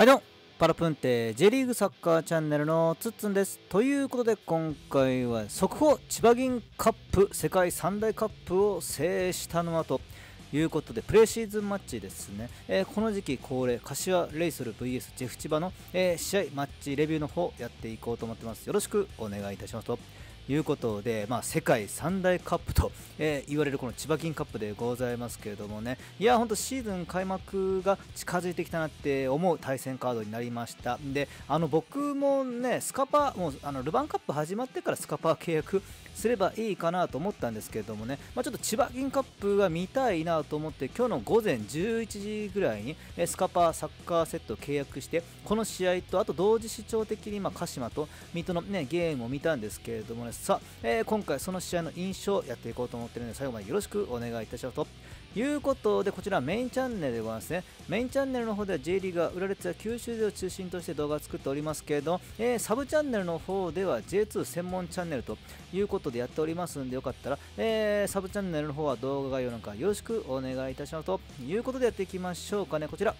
はいどうも、パラプンテ J リーグサッカーチャンネルのつっつんです。ということで今回は速報千葉銀カップ、世界三大カップを制したのはということで、プレーシーズンマッチですね、この時期恒例柏レイソル VS ジェフ千葉の、試合マッチレビューの方やっていこうと思ってます。よろしくお願いいたしますということで、世界三大カップと、言われるこの千葉銀カップでございますけれどもね、いや本当シーズン開幕が近づいてきたなって思う対戦カードになりました。で僕もねスカパー、もうルヴァンカップ始まってからスカパー契約すればいいかなと思ったんですけれどもね、ちょっと千葉銀カップが見たいなと思って、今日の午前11時ぐらいにスカパーサッカーセットを契約して、この試合とあと同時視聴的に鹿島と水戸の、ゲームを見たんですけれどもね、さあ、今回その試合の印象をやっていこうと思ってるので、最後までよろしくお願いいたしますということで、こちらメインチャンネルでございますね。メインチャンネルの方では J リーガー、浦和レッズや九州勢を中心として動画を作っておりますけれど、サブチャンネルの方では J2 専門チャンネルということでやっておりますんで、よかったら、サブチャンネルの方は動画概要なんかよろしくお願いいたしますということで、やっていきましょうかね。こちら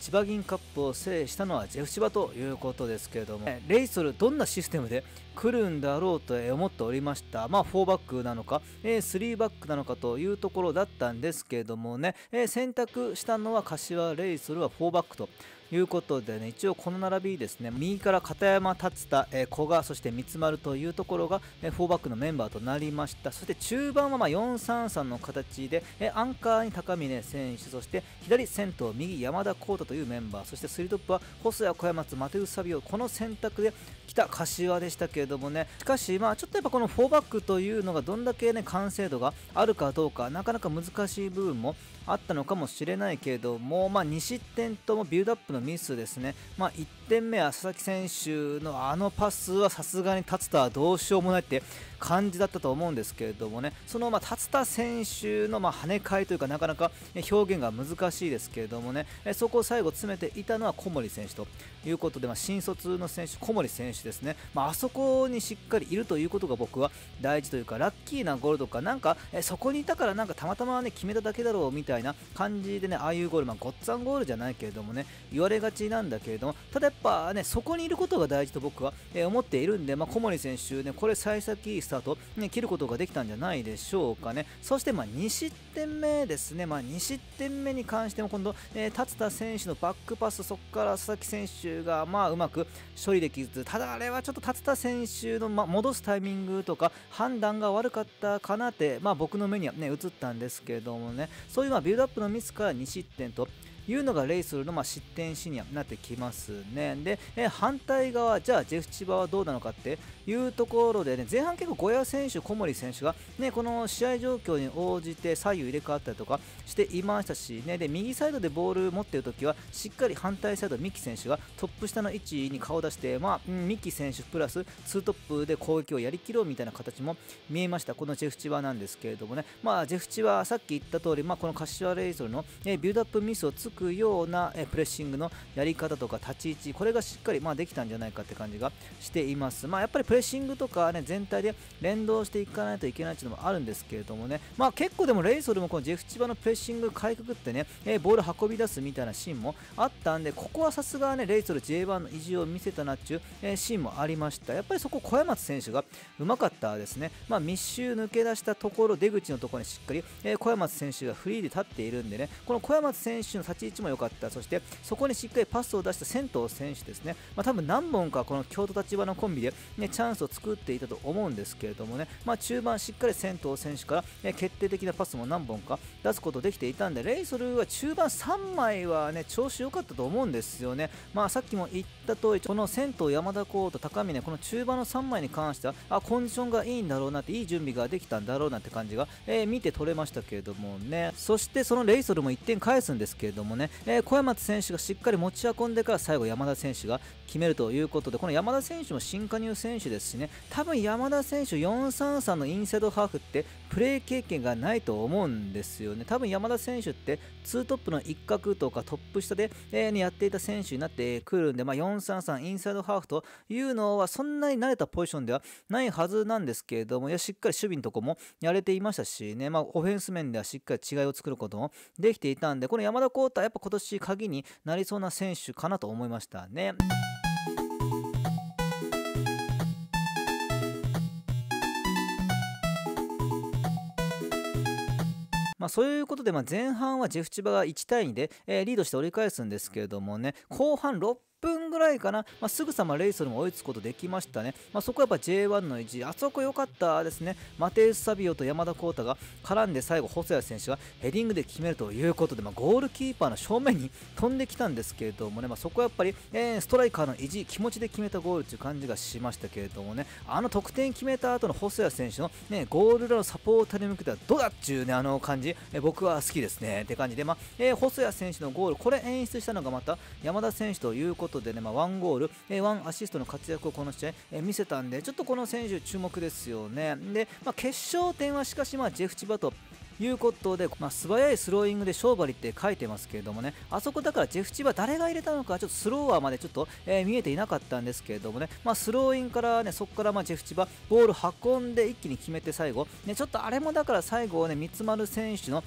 千葉銀カップを制したのはジェフ千葉ということですけれども、レイソルどんなシステムで来るんだろうと思っておりました。4バックなのか3バックなのかというところだったんですけれどもね、選択したのは柏レイソルは4バックということでね、一応この並びですね、右から片山達太、古賀、そして三丸というところが4バックのメンバーとなりました。そして中盤は 4-3-3 の形で、アンカーに高峰選手、そして左先頭右山田浩太というメンバー、そして3トップは細谷、小山松、マテウス・サビオ、この選択で来た柏でしたけれどもね、しかしちょっとやっぱこの4バックというのがどんだけね完成度があるかどうか、なかなか難しい部分もあったのかもしれないけれども、2失点ともビルドアップのミスですね。1点目は佐々木選手のパスはさすがに達田はどうしようもないって感じだったと思うんですけれどもね、その達田選手の跳ね返りというか、なかなか表現が難しいですけれどもね、そこを最後詰めていたのは小森選手ということで、新卒の選手小森選手ですね、あそこにしっかりいるということが僕は大事というか、ラッキーなゴールとか、なんかそこにいたからなんかたまたまね決めただけだろうみたいな感じでね、ああいうゴール、ごっつぁんゴールじゃないけれどもね言われがちなんだけれども、ただやっぱねそこにいることが大事と僕は思っているんで、小森選手ねこれ幸先いいスタート、切ることができたんじゃないでしょうかね。そして2失点目ですね、2失点目に関しても今度達田選手のバックパス、そこから佐々木選手がうまく処理できず、ただあれはちょっと達田選手の戻すタイミングとか判断が悪かったかなって僕の目にはね映ったんですけれどもね、そういうビルドアップのミスから2失点というのがレイソルの失点シニアになってきますね。で反対側、じゃあジェフ千葉はどうなのかっていうところでね、前半結構小屋選手小森選手がねこの試合状況に応じて左右入れ替わったりとかしていましたしね、で右サイドでボール持っている時はしっかり反対サイド三木選手がトップ下の位置に顔を出して、三木選手プラス2トップで攻撃をやりきろうみたいな形も見えました、このジェフ千葉なんですけれどもね。ジェフ千葉さっき言った通り、この柏レイソルのビルドアップミスをつくようなプレッシングのやり方とか立ち位置、これがしっかりできたんじゃないかって感じがしています。やっぱりプレッシングとかね全体で連動していかないといけないっていうのもあるんですけれどもね、結構でもレイソルもこのジェフ千葉のプレッシングかいくぐってねボール運び出すみたいなシーンもあったんで、ここはさすがねレイソル J1 の意地を見せたなっていうシーンもありました。やっぱりそこ小山選手がうまかったですね。密集抜け出したところ、出口のところにしっかり小山選手がフリーで立っているんでね、この小山選手の立ち位置も良かった。そしてそこにしっかりパスを出した仙東選手ですね、多分何本かこの京都立花のコンビで、チャンスを作っていたと思うんですけれどもね、中盤しっかり仙東選手から、決定的なパスも何本か出すことできていたんで、レイソルは中盤3枚はね調子良かったと思うんですよね。さっきも言った通り、この仙東、山田コート、高峰、この中盤の3枚に関してはコンディションがいいんだろうなって、いい準備ができたんだろうなって感じが、見て取れましたけれどもね。そしてそのレイソルも1点返すんですけれどもね、小山選手がしっかり持ち運んでから最後山田選手が決めるということで、この山田選手も新加入選手ですしね、多分山田選手 4-3-3 のインサイドハーフってプレー経験がないと思うんですよね。多分山田選手って2トップの一角とかトップ下で、やっていた選手になってくるんで、4-3-3 インサイドハーフというのはそんなに慣れたポジションではないはずなんですけれども、いやしっかり守備のとこもやれていましたしね、オフェンス面ではしっかり違いを作ることもできていたんで、この山田コートはやっぱ今年鍵になりそうな選手かなと思いましたね。まあそういうことで、前半はジェフ千葉が1対2でリードして折り返すんですけれどもね、後半6分ぐらいかな、すぐさまレイソルも追いつくことできましたね。そこはやっぱ J1 の意地、あそこ良かったですね。マテウス・サビオと山田耕太が絡んで最後、細谷選手がヘディングで決めるということで、ゴールキーパーの正面に飛んできたんですけれどもね、そこはやっぱりストライカーの意地、気持ちで決めたゴールという感じがしましたけれどもね、あの得点決めた後の細谷選手のゴール裏のサポーターに向けてはどうだっちゅうね、あの感じ。僕は好きですねって感じで、細谷選手のゴール、これ演出したのがまた山田選手ということでね、1ゴール、1アシストの活躍をこの試合、見せたんで、ちょっとこの選手注目ですよね。で、決勝点はしかしジェフ千葉ということで、素早いスローイングで勝利って書いてますけれどもね、あそこだからジェフ千葉誰が入れたのかちょっとスローアーまでちょっと、見えていなかったんですけれどもね、スローインからね、そこからジェフ千葉ボール運んで一気に決めて最後、ね、ちょっとあれもだから最後ね、三丸選手の、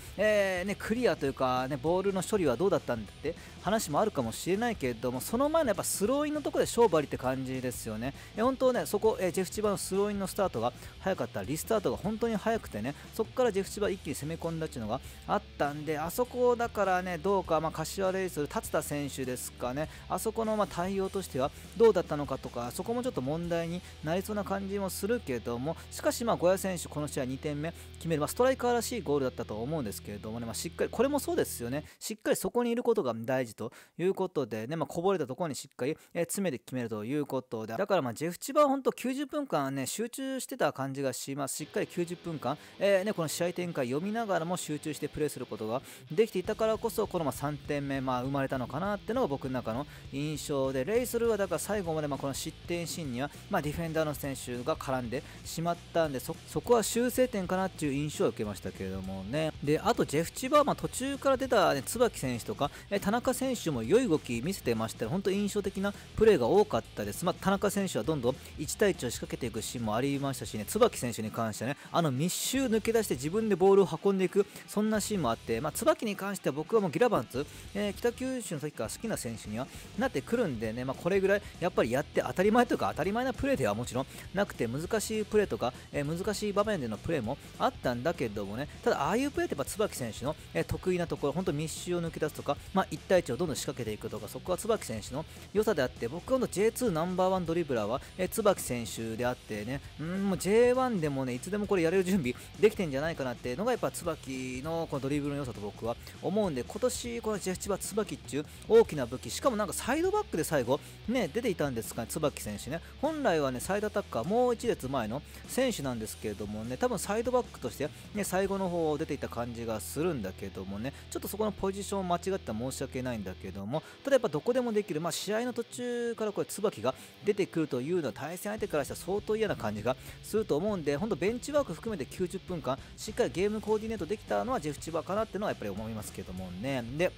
クリアというか、ボールの処理はどうだったんだって話もあるかもしれないけれども、その前のやっぱスローインのところで勝利って感じですよね。本当ね、そこ、ジェフ千葉のスローインのスタートが早かった、リスタートが本当に早くてね、そこからジェフ千葉一気に攻め込んだっていうのがあったんで、あそこだからね、どうか、柏レイソル達田選手ですかね、あそこの対応としてはどうだったのかとか、そこもちょっと問題になりそうな感じもするけれども、しかし小屋選手、この試合2点目決める、ストライカーらしいゴールだったと思うんですけれどもね、しっかりこれもそうですよね、しっかりそこにいることが大事ということでね、こぼれたところにしっかり詰めて決めるということで、だからジェフ千葉は本当90分間ね、集中してた感じがします。しっかり90分間、この試合展開読みながらも集中してプレーすることができていたからこそ、この3点目生まれたのかなっていうのが僕の中の印象で、レイソルはだから最後までこの失点シーンにはディフェンダーの選手が絡んでしまったんで、そこは修正点かなっていう印象を受けましたけれどもね。で、あとジェフ千葉は途中から出た、椿選手とか田中選手も良い動き見せてました。本当印象的なプレーが多かったです。田中選手はどんどん1対1を仕掛けていくシーンもありましたしね、椿選手に関してはね、密集抜け出して自分でボールを運んでいく、そんなシーンもあって、椿に関しては僕はもうギラバンツ、北九州の時から好きな選手にはなってくるんでね、これぐらいやっぱりやって当たり前というか、当たり前なプレーではもちろんなくて、難しいプレーとか、難しい場面でのプレーもあったんだけどもね、ただああいうプレーって椿選手の得意なところ、本当密集を抜け出すとか、1対1をどんどん仕掛けていくとか、そこは椿選手の良さであって、僕の J2 ナンバーワンドリブラーは椿選手であってね、もう J1 でもね、いつでもこれやれる準備できてんじゃないかなっていうのがやっぱ椿のこのドリブルの良さと僕は思うんで、今年このジェフ千葉椿っていう大きな武器、しかもなんかサイドバックで最後ね、出ていたんですかね、椿選手ね、本来はね、サイドアタッカーもう一列前の選手なんですけれどもね、多分サイドバックとしてね、最後の方出ていた感じがするんだけどもね、ちょっとそこのポジションを間違ったら申し訳ないんだけども、ただやっぱどこでもできる、試合の途中からこれ椿が出てくるというのは対戦相手からしたら相当嫌な感じがすると思うんで、本当ベンチワーク含めて90分間しっかりゲームコーディネートできたのはジェフ千葉かなっていうのはやっぱり思いますけどもね。で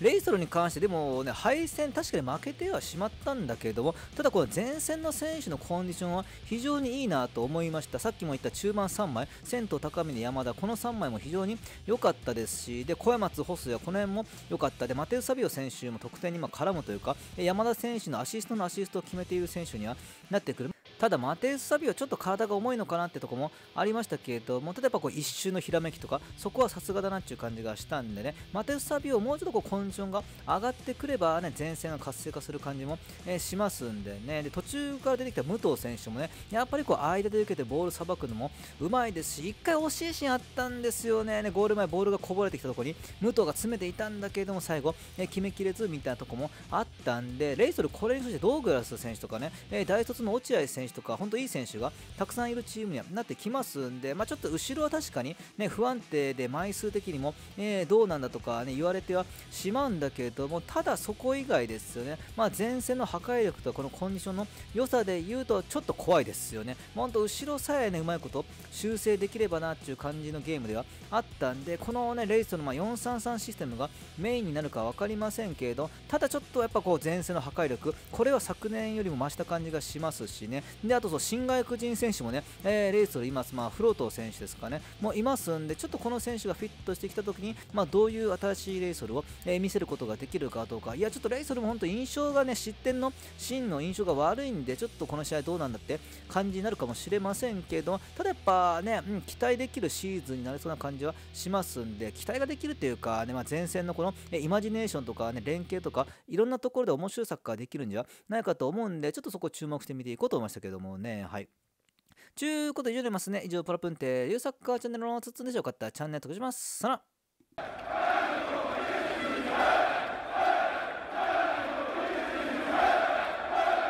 レイソルに関してでもね、敗戦、確かに負けてはしまったんだけれども、ただこの前線の選手のコンディションは非常にいいなと思いました。さっきも言った中盤3枚、仙頭、高峰、山田、この3枚も非常に良かったですし、で小山津、細谷、この辺も良かったで、マテウス・サビオ選手も得点に今絡むというか、山田選手のアシストを決めている選手にはなってくる。ただ、マテウス・サビオはちょっと体が重いのかなってとこもありましたけれども、例えばこう一瞬のひらめきとか、そこはさすがだなっていう感じがしたんでね、マテウス・サビオもうちょっとコンディションが上がってくればね、前線が活性化する感じもしますんでね。で途中から出てきた武藤選手もね、やっぱりこう間で受けてボールさばくのもうまいですし、1回惜しいシーンあったんですよね、ゴール前、ボールがこぼれてきたところに武藤が詰めていたんだけれども、最後、決めきれずみたいなところもあったんで、レイソル、これに対してドーグラス選手とかね、大卒の落合選手とか、本当いい選手がたくさんいるチームにはなってきますんで、ちょっと後ろは確かにね、不安定で枚数的にもどうなんだとかね、言われてはしまうんだけれども、ただそこ以外ですよね、前線の破壊力とこのコンディションの良さで言うとちょっと怖いですよね。本当後ろさえね、うまいこと修正できればなっていう感じのゲームではあったんで、このねレイソルの433システムがメインになるかは分かりませんけれど、ただちょっとやっぱこう前線の破壊力、これは昨年よりも増した感じがしますしね。で、あとそう新外国人選手もね、レースをいます、フロート選手ですかね、もういますんで、ちょっとこの選手がフィットしてきたときに、どういう新しいレイソルを、見せることができるかどうか、いや、ちょっとレイソルも本当、印象がね、失点のシーンの印象が悪いんで、ちょっとこの試合どうなんだって感じになるかもしれませんけど、ただやっぱね、期待できるシーズンになりそうな感じはしますんで、期待ができるというか、ね、前線のこのイマジネーションとか、ね、連携とか、いろんなところで面白いサッカーができるんじゃないかと思うんで、ちょっとそこ注目して見ていこうと思いましたけどもね。はいちゅうことで以上になりますね。以上、パラプンテ、ゆうサッカーチャンネルのつつんでしょうかったらチャンネル登録します。さよなら。